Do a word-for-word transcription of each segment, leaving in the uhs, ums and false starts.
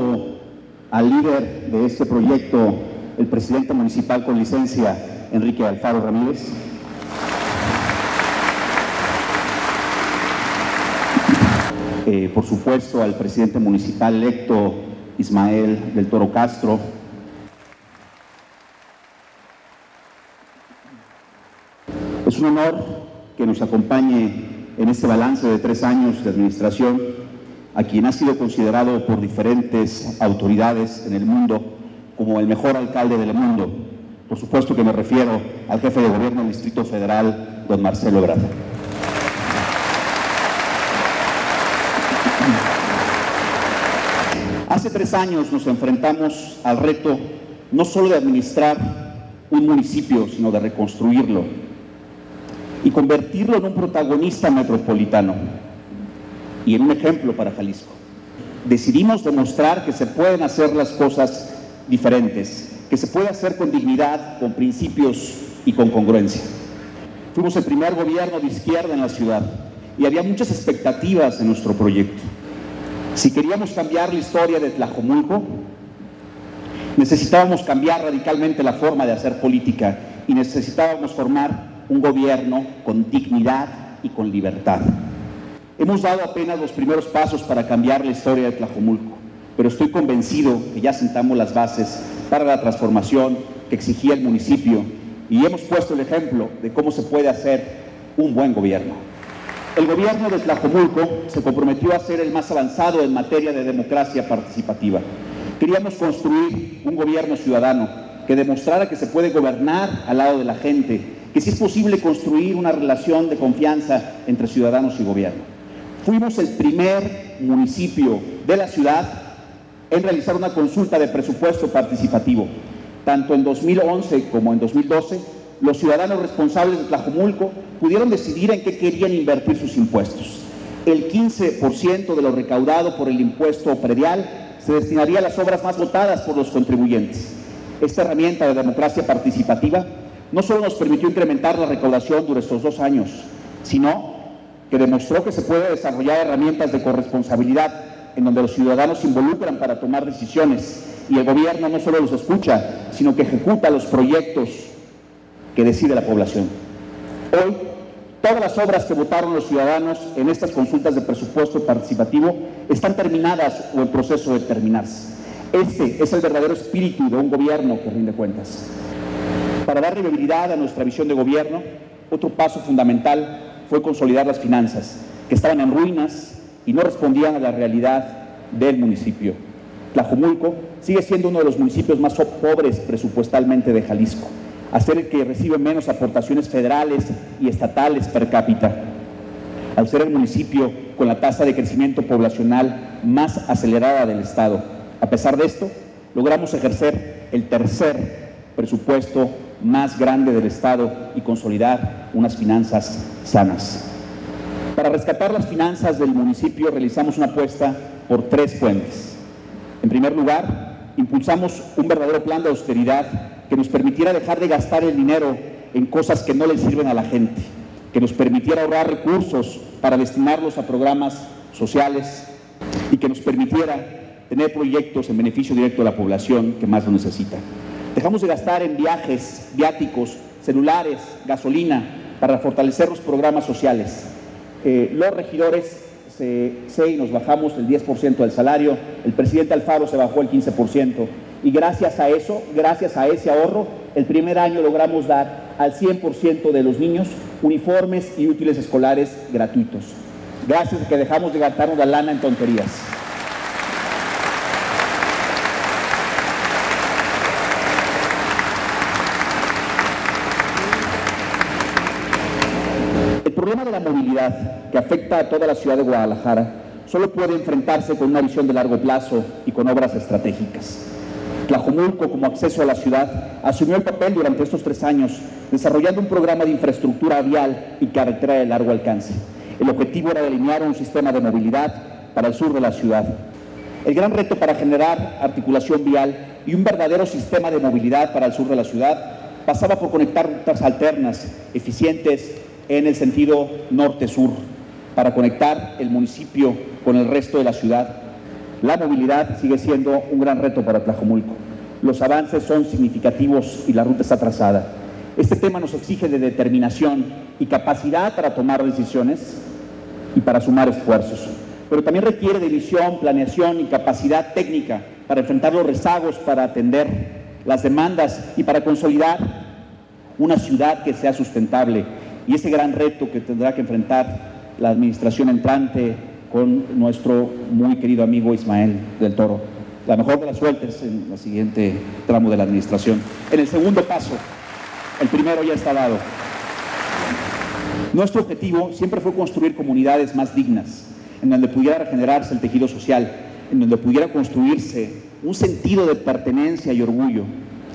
saludo al líder de este proyecto, el presidente municipal con licencia, Enrique Alfaro Ramírez. Eh, por supuesto, al presidente municipal electo, Ismael del Toro Castro. Es un honor que nos acompañe en este balance de tres años de administración a quien ha sido considerado por diferentes autoridades en el mundo como el mejor alcalde del mundo. Por supuesto que me refiero al jefe de gobierno del Distrito Federal, don Marcelo Ebrard. Hace tres años nos enfrentamos al reto no solo de administrar un municipio, sino de reconstruirlo y convertirlo en un protagonista metropolitano y en un ejemplo para Jalisco. Decidimos demostrar que se pueden hacer las cosas diferentes, que se puede hacer con dignidad, con principios y con congruencia. Fuimos el primer gobierno de izquierda en la ciudad y había muchas expectativas en nuestro proyecto. Si queríamos cambiar la historia de Tlajomulco, necesitábamos cambiar radicalmente la forma de hacer política y necesitábamos formar un gobierno con dignidad y con libertad. Hemos dado apenas los primeros pasos para cambiar la historia de Tlajomulco, pero estoy convencido que ya sentamos las bases para la transformación que exigía el municipio y hemos puesto el ejemplo de cómo se puede hacer un buen gobierno. El gobierno de Tlajomulco se comprometió a ser el más avanzado en materia de democracia participativa. Queríamos construir un gobierno ciudadano que demostrara que se puede gobernar al lado de la gente, que sí es posible construir una relación de confianza entre ciudadanos y gobierno. Fuimos el primer municipio de la ciudad en realizar una consulta de presupuesto participativo. Tanto en dos mil once como en dos mil doce, los ciudadanos responsables de Tlajomulco pudieron decidir en qué querían invertir sus impuestos. El quince por ciento de lo recaudado por el impuesto predial se destinaría a las obras más votadas por los contribuyentes. Esta herramienta de democracia participativa no solo nos permitió incrementar la recaudación durante estos dos años, sino que demostró que se puede desarrollar herramientas de corresponsabilidad en donde los ciudadanos se involucran para tomar decisiones y el gobierno no solo los escucha, sino que ejecuta los proyectos que decide la población. Hoy, todas las obras que votaron los ciudadanos en estas consultas de presupuesto participativo están terminadas o en proceso de terminarse. Este es el verdadero espíritu de un gobierno que rinde cuentas. Para dar viabilidad a nuestra visión de gobierno, otro paso fundamental fue consolidar las finanzas, que estaban en ruinas y no respondían a la realidad del municipio. Tlajomulco sigue siendo uno de los municipios más pobres presupuestalmente de Jalisco, al ser el que recibe menos aportaciones federales y estatales per cápita, al ser el municipio con la tasa de crecimiento poblacional más acelerada del estado. A pesar de esto, logramos ejercer el tercer presupuesto más grande del estado y consolidar unas finanzas sanas. Para rescatar las finanzas del municipio realizamos una apuesta por tres puentes. En primer lugar, impulsamos un verdadero plan de austeridad que nos permitiera dejar de gastar el dinero en cosas que no le sirven a la gente, que nos permitiera ahorrar recursos para destinarlos a programas sociales y que nos permitiera tener proyectos en beneficio directo de la población que más lo necesita. Dejamos de gastar en viajes, viáticos, celulares, gasolina, para fortalecer los programas sociales. Eh, los regidores se, se nos bajamos el diez por ciento del salario, el presidente Alfaro se bajó el quince por ciento y gracias a eso, gracias a ese ahorro, el primer año logramos dar al cien por ciento de los niños uniformes y útiles escolares gratuitos. Gracias a que dejamos de gastarnos la lana en tonterías. El problema de la movilidad que afecta a toda la ciudad de Guadalajara solo puede enfrentarse con una visión de largo plazo y con obras estratégicas. Tlajomulco, como acceso a la ciudad, asumió el papel durante estos tres años, desarrollando un programa de infraestructura vial y carretera de largo alcance. El objetivo era delinear un sistema de movilidad para el sur de la ciudad. El gran reto para generar articulación vial y un verdadero sistema de movilidad para el sur de la ciudad pasaba por conectar rutas alternas, eficientes, en el sentido norte-sur, para conectar el municipio con el resto de la ciudad la movilidad sigue siendo un gran reto para Tlajomulco. Los avances son significativos y la ruta está trazada. Este tema nos exige de determinación y capacidad para tomar decisiones y para sumar esfuerzos, pero también requiere de visión, planeación y capacidad técnica para enfrentar los rezagos, para atender las demandas y para consolidar una ciudad que sea sustentable. Y ese gran reto que tendrá que enfrentar la administración entrante con nuestro muy querido amigo Ismael del Toro. La mejor de las suertes en el siguiente tramo de la administración. En el segundo paso, el primero ya está dado. Nuestro objetivo siempre fue construir comunidades más dignas, en donde pudiera regenerarse el tejido social, en donde pudiera construirse un sentido de pertenencia y orgullo.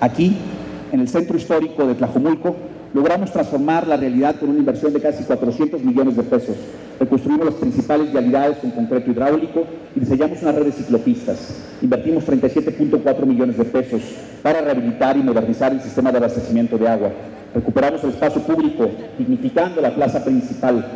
Aquí, en el centro histórico de Tlajomulco, logramos transformar la realidad con una inversión de casi cuatrocientos millones de pesos. Reconstruimos las principales vialidades con concreto hidráulico y diseñamos una red de ciclopistas. Invertimos treinta y siete punto cuatro millones de pesos para rehabilitar y modernizar el sistema de abastecimiento de agua. Recuperamos el espacio público, dignificando la plaza principal,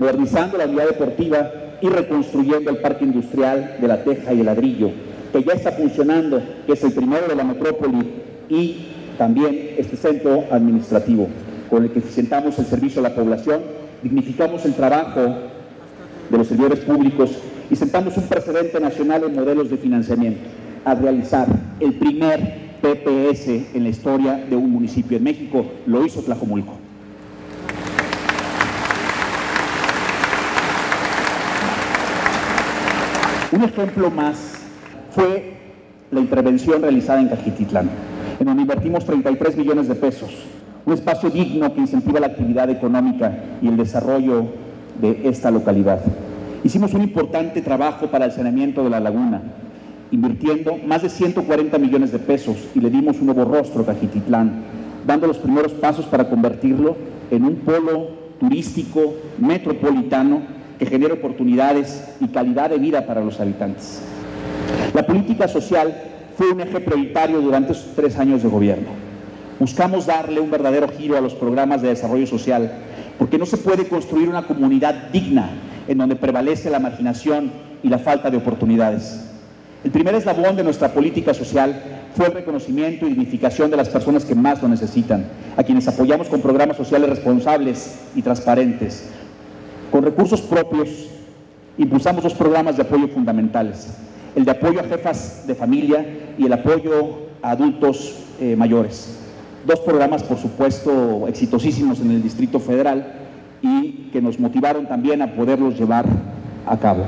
modernizando la vía deportiva y reconstruyendo el parque industrial de la teja y el ladrillo, que ya está funcionando, que es el primero de la metrópoli, y también este centro administrativo, con el que eficientamos el servicio a la población, dignificamos el trabajo de los servidores públicos y sentamos un precedente nacional en modelos de financiamiento, a realizar el primer P P S en la historia de un municipio en México. Lo hizo Tlajomulco. Un ejemplo más fue la intervención realizada en Cajititlán, en donde invertimos treinta y tres millones de pesos, un espacio digno que incentiva la actividad económica y el desarrollo de esta localidad. Hicimos un importante trabajo para el saneamiento de la laguna, invirtiendo más de ciento cuarenta millones de pesos, y le dimos un nuevo rostro a Cajititlán, dando los primeros pasos para convertirlo en un polo turístico metropolitano que genere oportunidades y calidad de vida para los habitantes. La política social fue un eje prioritario durante estos tres años de gobierno. Buscamos darle un verdadero giro a los programas de desarrollo social, porque no se puede construir una comunidad digna en donde prevalece la marginación y la falta de oportunidades. El primer eslabón de nuestra política social fue el reconocimiento y dignificación de las personas que más lo necesitan, a quienes apoyamos con programas sociales responsables y transparentes. Con recursos propios, impulsamos dos programas de apoyo fundamentales: el de apoyo a jefas de familia y el apoyo a adultos eh, mayores. Dos programas, por supuesto, exitosísimos en el Distrito Federal y que nos motivaron también a poderlos llevar a cabo.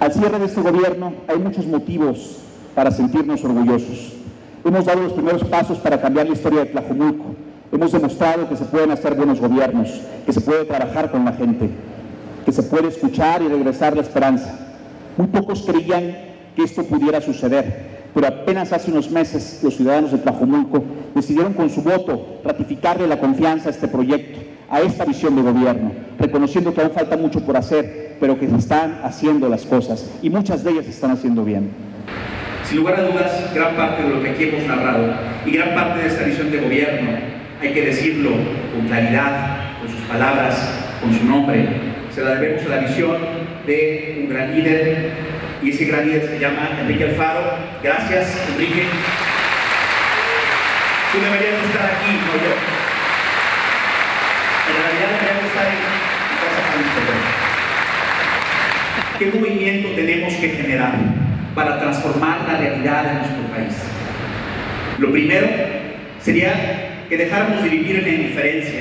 Al cierre de este gobierno hay muchos motivos para sentirnos orgullosos. Hemos dado los primeros pasos para cambiar la historia de Tlajomulco. Hemos demostrado que se pueden hacer buenos gobiernos, que se puede trabajar con la gente, que se puede escuchar y regresar la esperanza. Muy pocos creían que esto pudiera suceder, pero apenas hace unos meses los ciudadanos de Tlajomulco decidieron con su voto ratificarle la confianza a este proyecto, a esta visión de gobierno, reconociendo que aún falta mucho por hacer, pero que se están haciendo las cosas, y muchas de ellas se están haciendo bien. Sin lugar a dudas, gran parte de lo que aquí hemos narrado y gran parte de esta visión de gobierno, hay que decirlo con claridad, con sus palabras, con su nombre, se la debemos a la visión de un gran líder, y ese gran líder se llama Enrique Alfaro. Gracias, Enrique. Tú deberías estar aquí, no yo. En realidad deberíamos estar en casa con nosotros. ¿Qué movimiento tenemos que generar para transformar la realidad de nuestro país? Lo primero sería que dejáramos de vivir en la indiferencia.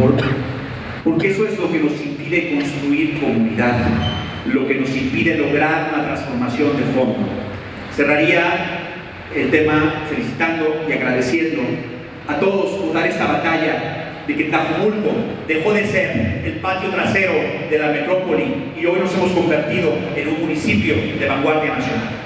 ¿Por qué? Porque eso es lo que nos impide construir comunidad, lo que nos impide lograr una transformación de fondo. Cerraría el tema felicitando y agradeciendo a todos por dar esta batalla de que Tlajomulco dejó de ser el patio trasero de la metrópoli y hoy nos hemos convertido en un municipio de vanguardia nacional.